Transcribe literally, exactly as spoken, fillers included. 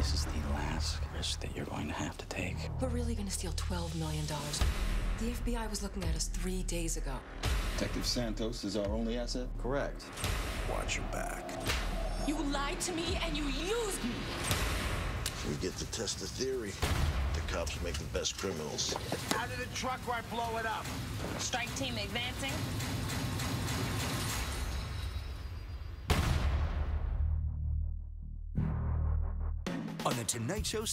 This is the last risk that you're going to have to take. We're really going to steal twelve million dollars. The F B I was looking at us three days ago. Detective Santos is our only asset? Correct. Watch your back. You lied to me and you used me. We get to test the theory. The cops make the best criminals. Out of the truck or I blow it up. Strike team advancing. On the Tonight Show.